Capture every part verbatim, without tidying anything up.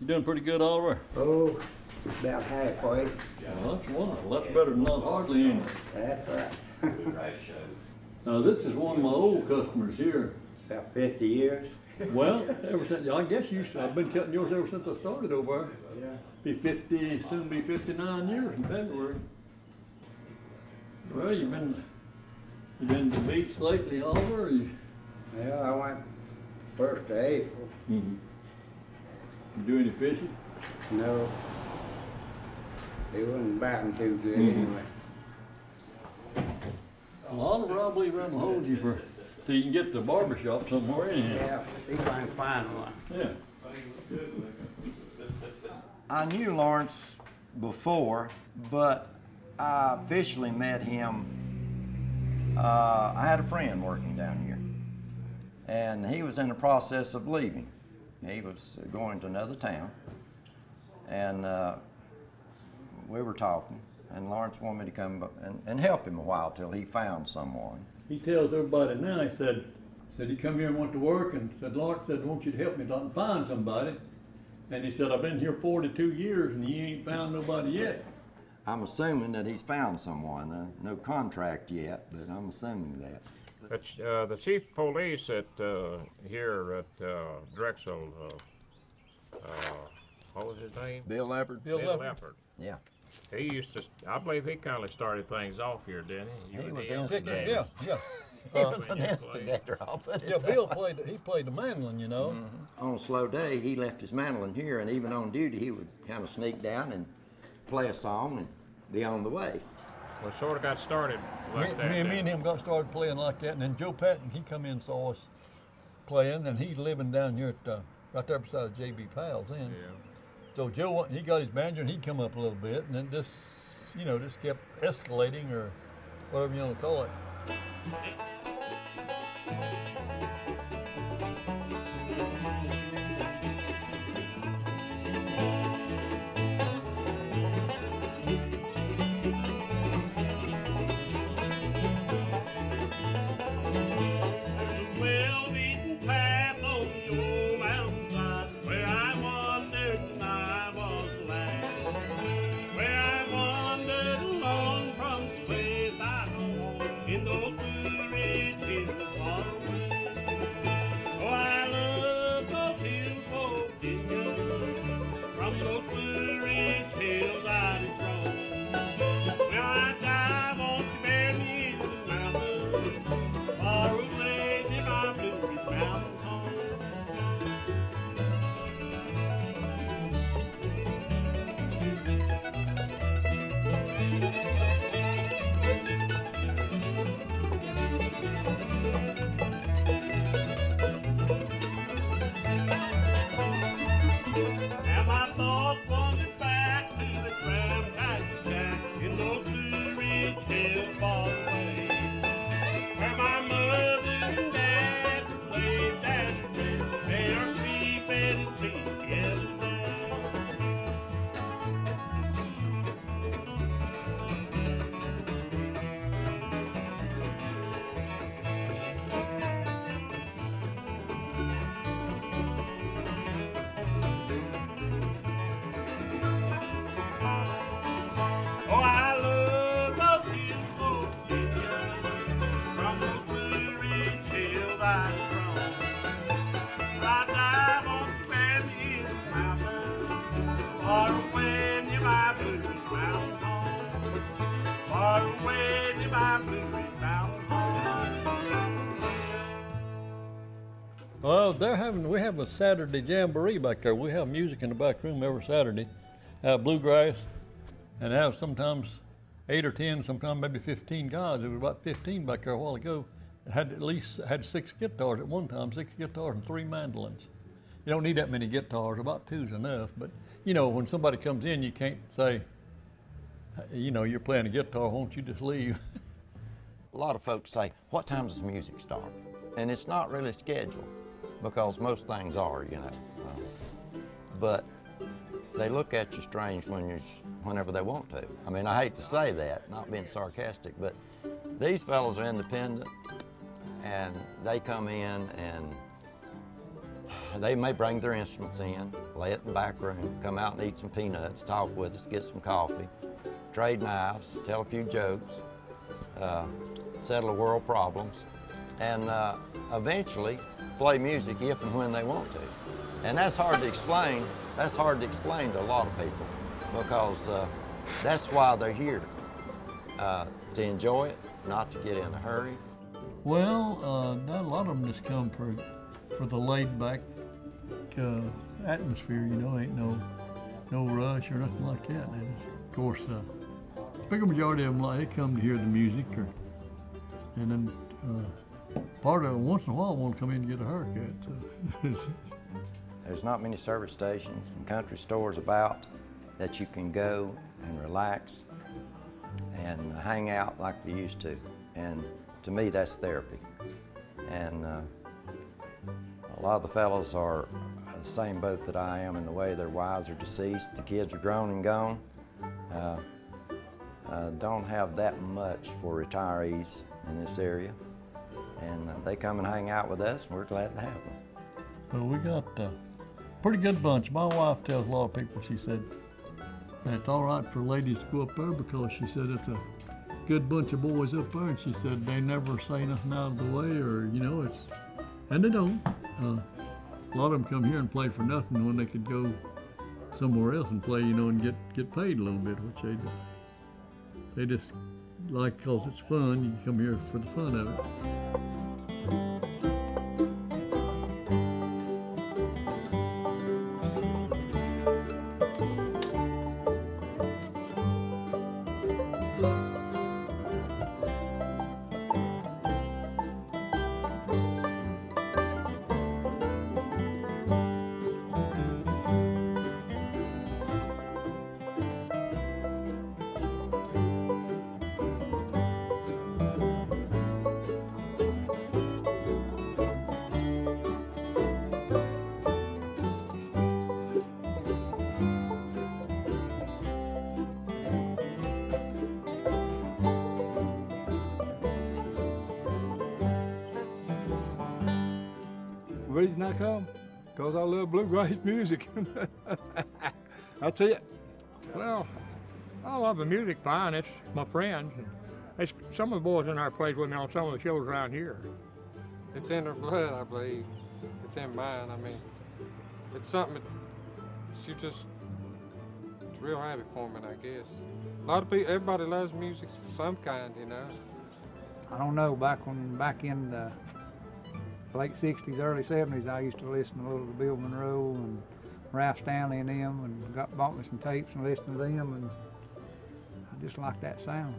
You're doing pretty good, all right. Oh, about halfway. Well, that's wonderful. That's better than not hardly any. That's right. Now, this is one of my old customers here. About fifty years. Well, ever since, I guess you, I've been cutting yours ever since I started over there. Yeah. Be fifty, soon be fifty-nine years in February. Well, you've been, you've been to the beach lately, Oliver? You... Yeah, I went first of April. Mm-hmm. You do any fishing? No. They wasn't biting too good mm-hmm. anyway. Well, Oliver, I believe I'm gonna hold you for, so you can get the barber shop somewhere in here. Yeah, see if I can find one. Yeah. I knew Lawrence before, but I officially met him. Uh, I had a friend working down here, and he was in the process of leaving. He was going to another town, and uh, we were talking, and Lawrence wanted me to come and, and help him a while till he found someone. He tells everybody now, he said, said he come here and went to work, and said, Lawrence said, I want you to help me find somebody. And he said, I've been here forty-two years, and you ain't found nobody yet. I'm assuming that he's found someone. Uh, no contract yet, but I'm assuming that. It's, uh, the chief police at uh, here at uh, Drexel, uh, uh, what was his name? Bill Leppard. Bill, Bill Leppard. Yeah. He used to, I believe he kind of started things off here, didn't he? You he was an instigator. Yeah, yeah. He uh, was an instigator, I'll put it Yeah, Bill way. played, he played the mandolin, you know. Mm-hmm. On a slow day, he left his mandolin here, and even on duty, he would kind of sneak down and play a song and be on the way. We sort of got started like me, that. Me, me and him got started playing like that, and then Joe Patton, he come in and saw us playing, and he's living down here at, uh, right there beside J B Powell's then. Yeah. So Joe, he got his banjo, and he'd come up a little bit, and then just, you know, just kept escalating, or whatever you want to call it. Well, they're having, we have a Saturday jamboree back there. We have music in the back room every Saturday. Have bluegrass, and have sometimes eight or ten, sometimes maybe fifteen guys. There was about fifteen back there a while ago. It had at least had six guitars at one time, six guitars and three mandolins. You don't need that many guitars, about two's enough. But you know, when somebody comes in, you can't say, you know, you're playing a guitar, won't you just leave? A lot of folks say, what time does music start? And it's not really scheduled, because most things are, you know. Um, but they look at you strange when you're, whenever they want to. I mean, I hate to say that, not being sarcastic, but these fellows are independent, and they come in and They may bring their instruments in, lay it in the back room, come out and eat some peanuts, talk with us, get some coffee, trade knives, tell a few jokes, uh, settle the world problems, and uh, eventually play music if and when they want to. And that's hard to explain. That's hard to explain to a lot of people because uh, that's why they're here, uh, to enjoy it, not to get in a hurry. Well, uh, not a lot of them just come for, for the laid-back uh, atmosphere, you know, ain't no no rush or nothing like that. And of course, uh, the bigger majority of them, like, they come to hear the music, or, and then uh, part of them, once in a while, want to come in and get a haircut. So. There's not many service stations and country stores about that you can go and relax and hang out like they used to. And to me, that's therapy. And uh, a lot of the fellows are the same boat that I am in the way their wives are deceased, the kids are grown and gone. Uh, uh, don't have that much for retirees in this area. And uh, they come and hang out with us, and we're glad to have them. So we got uh, pretty good bunch. My wife tells a lot of people, she said, it's all right for ladies to go up there because she said it's a good bunch of boys up there, and she said they never say nothing out of the way, or, you know, it's, and they don't. Uh, a lot of them come here and play for nothing when they could go somewhere else and play, you know, and get, get paid a little bit, which they don't. They just like, because it's fun, you come here for the fun of it. The reason I come, because I love bluegrass music. That's it. Well, I love the music fine. It's my friends. It's some of the boys in our place with me on some of the shows around here. It's in their blood, I believe. It's in mine. I mean, it's something that you just, it's real habit forming, I guess. A lot of people, everybody loves music of some kind, you know. I don't know, back when, back in the late sixties, early seventies, I used to listen a little to Bill Monroe and Ralph Stanley and them, and got, bought me some tapes and listened to them, and I just liked that sound.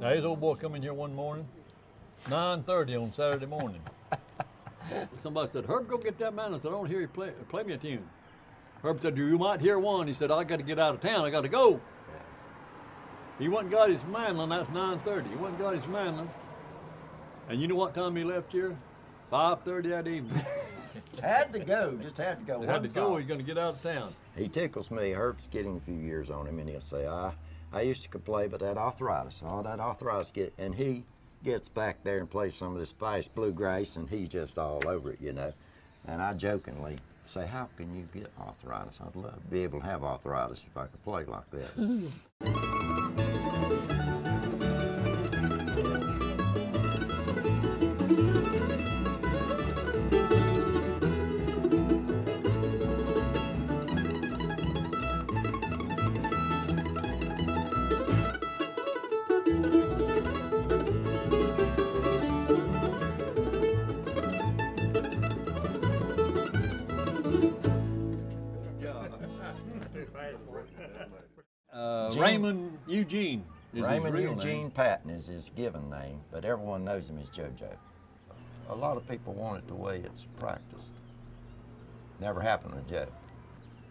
Now, his old boy come in here one morning, nine thirty on Saturday morning. Somebody said, Herb, go get that man. I said, I don't hear you play, play me a tune. Herb said, you might hear one. He said, I got to get out of town. I got to go. He went and got his mandolin. That's nine thirty. He went and got his mandolin. And you know what time he left here? five thirty that evening. Had to go. Just had to go. Had to go. He's going to get out of town. He tickles me. Herb's getting a few years on him, and he'll say, I, I used to complain, but that arthritis, all that arthritis. Get, and he gets back there and plays some of this spice bluegrass, and he's just all over it, you know. And I jokingly say, how can you get arthritis? I'd love to be able to have arthritis if I could play like that. Uh, Raymond Eugene is Raymond his real Eugene name. Patton is his given name, but everyone knows him as JoJo. A lot of people want it the way it's practiced. Never happened with Joe.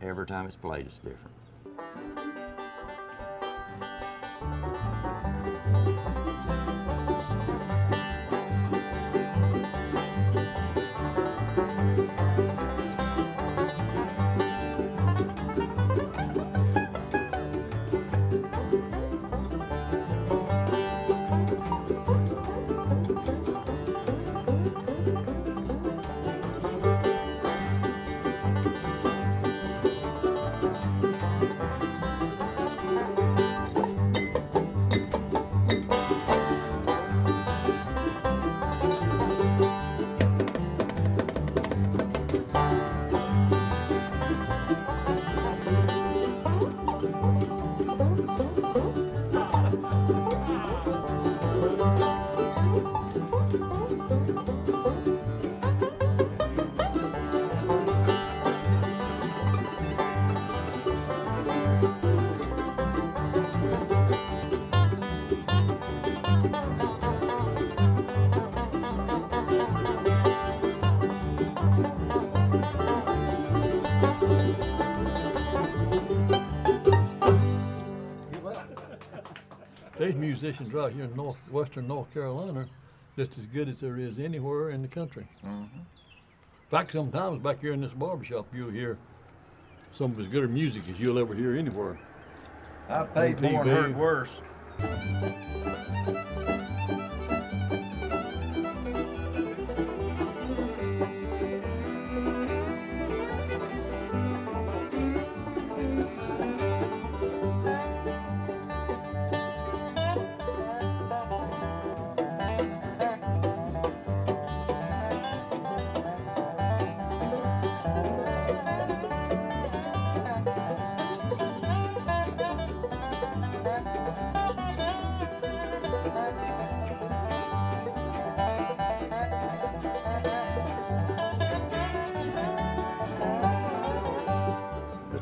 Every time it's played, it's different. There's musicians right here in north, western North Carolina just as good as there is anywhere in the country. Mm-hmm. In fact, sometimes back here in this barbershop, you'll hear some of as good music as you'll ever hear anywhere. I paid more and heard worse.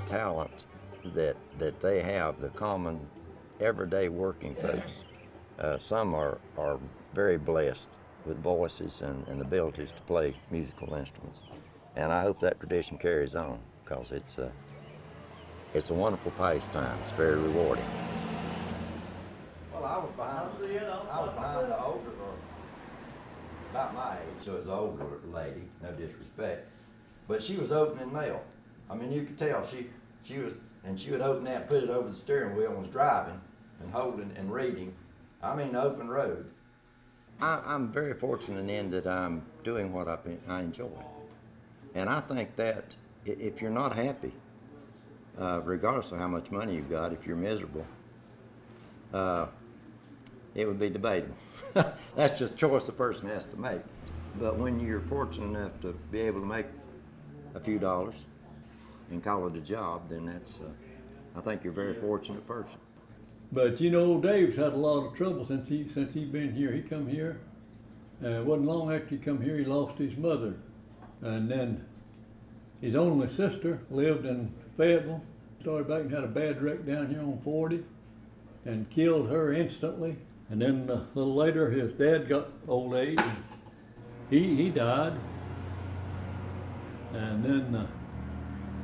Talent that that they have, the common everyday working folks. Uh, some are, are very blessed with voices and, and abilities to play musical instruments. And I hope that tradition carries on because it's a, it's a wonderful pastime. It's very rewarding. Well, I was behind, I was behind the older girl, about my age, so it was an older lady, no disrespect, but she was opening mail. I mean, you could tell she, she was, and she would open that, put it over the steering wheel, and was driving and holding and reading. I mean, the open road. I, I'm very fortunate in that I'm doing what I, I enjoy. And I think that if you're not happy, uh, regardless of how much money you've got, if you're miserable, uh, it would be debatable. That's just a choice the person has to make. But when you're fortunate enough to be able to make a few dollars, and call it a job, then that's, uh, I think you're a very fortunate person. But you know, old Dave's had a lot of trouble since he since he been here. He come here, and it wasn't long after he come here, he lost his mother. And then his only sister lived in Fayetteville, started back and had a bad wreck down here on forty, and killed her instantly. And then a little later, his dad got old age, and he, he died. And then, uh,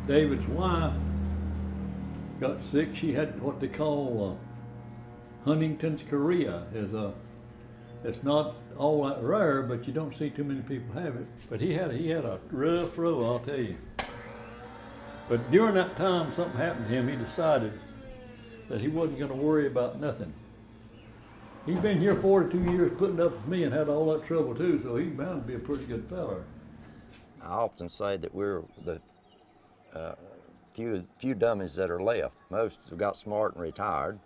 David's wife got sick. She had what they call uh, Huntington's chorea. Is a, it's not all that rare, but you don't see too many people have it. But he had he had a rough row, I'll tell you. But during that time, something happened to him. He decided that he wasn't going to worry about nothing. He'd been here forty-two years, putting up with me, and had all that trouble too. So he's bound to be a pretty good fella. I often say that we're the Uh, few few dummies that are left. Most have got smart and retired,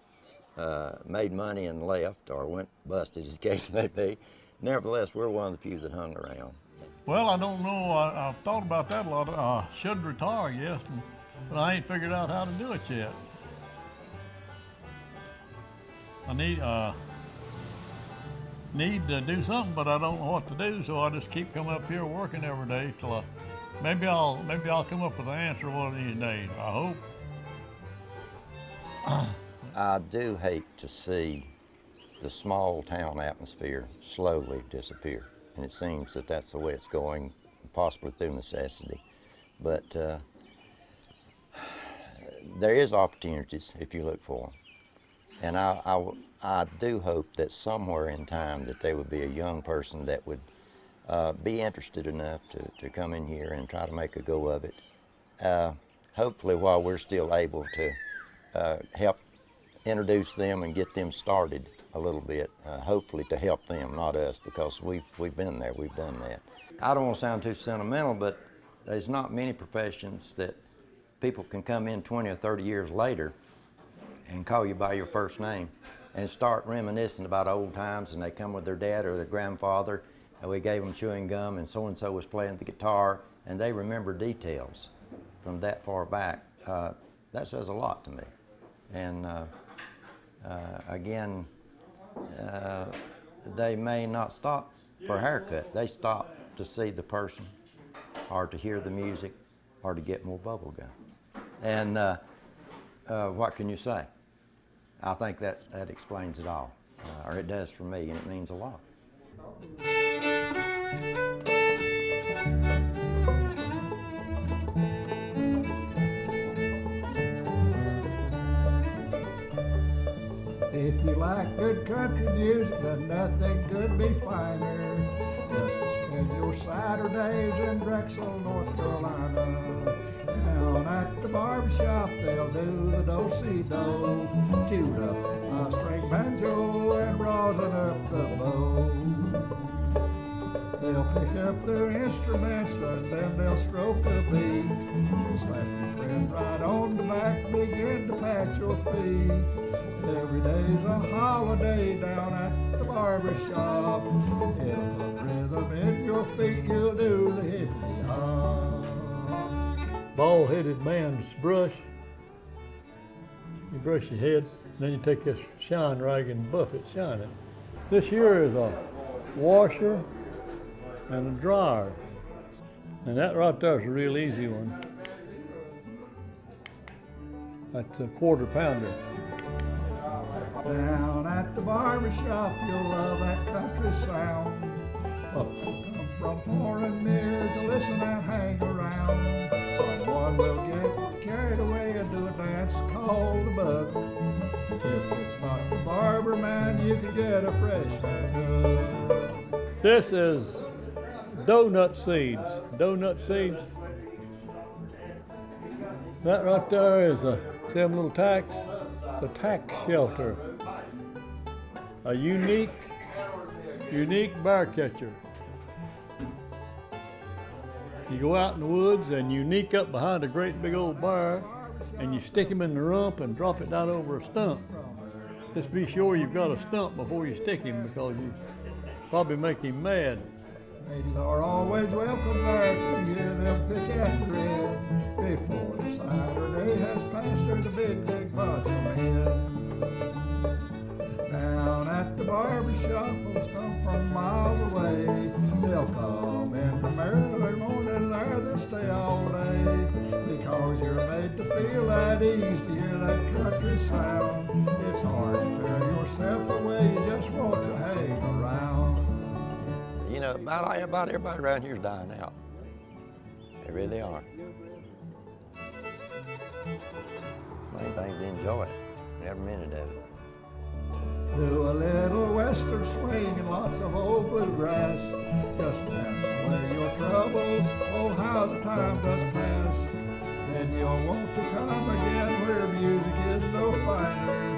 uh, made money and left, or went busted, as the case may be. Nevertheless, we're one of the few that hung around. Well, I don't know. I, I've thought about that a lot. I should retire, yes, and, but I ain't figured out how to do it yet. I need uh, need to do something, but I don't know what to do, so I just keep coming up here working every day till I. Maybe I'll, maybe I'll come up with an answer one of these days, I hope. I do hate to see the small town atmosphere slowly disappear. And it seems that that's the way it's going, possibly through necessity. But uh, there is opportunities if you look for them. And I, I, I do hope that somewhere in time that there would be a young person that would Uh, be interested enough to, to come in here and try to make a go of it. Uh, hopefully while we're still able to uh, help introduce them and get them started a little bit, uh, hopefully to help them, not us, because we've, we've been there, we've done that. I don't want to sound too sentimental, but there's not many professions that people can come in twenty or thirty years later and call you by your first name and start reminiscing about old times, and they come with their dad or their grandfather. We gave them chewing gum, and so-and-so was playing the guitar, and they remember details from that far back. Uh, that says a lot to me. And uh, uh, again, uh, they may not stop for a haircut. They stop to see the person, or to hear the music, or to get more bubble gum. And uh, uh, what can you say? I think that, that explains it all, uh, or it does for me, and it means a lot. If you like good country music, then nothing could be finer. Just to spend your Saturdays in Drexel, North Carolina. Down at the barbershop, they'll do the do-si-do. Tune up the five-string banjo and rosin up the bow. They'll pick up their instruments and then they'll stroke a beat. You'll slap your friend right on the back, begin to pat your feet. Every day's a holiday down at the barbershop. It'll put rhythm in your feet, you'll do the hippity-hop. Ball-headed man's brush. You brush your head, then you take this shine rag and buff it, shine it. This here is a washer and a dryer. And that right there is a real easy one. That's a quarter pounder. Down at the barbershop, you'll love that country sound. Folks will come from far and near to listen and hang around. Someone will get carried away and do a dance called the buck. If it's not the barber man, you can get a fresh haircut. This is donut seeds. Donut seeds. That right there is a Seminole tax. The tax shelter, a unique, unique bar catcher. You go out in the woods and you sneak up behind a great big old bar and you stick him in the rump and drop it down over a stump. Just be sure you've got a stump before you stick him because you probably make him mad. Ladies are always welcome there to hear them pick and grin before the Saturday has passed through the big big bunch of men. Down at the barbershop, folks come from miles away. They'll come in from early morning there, they'll stay all day. Because you're made to feel at ease to hear that country sound. It's hard to tear yourself away, you just want to hang around. You know, about everybody, everybody around here is dying out. They really are. Main thing is enjoy it. Every minute of it. Do a little western swing and lots of old bluegrass. Just dance away your troubles. Oh, how the time does pass. Then you'll want to come again where music is no finer.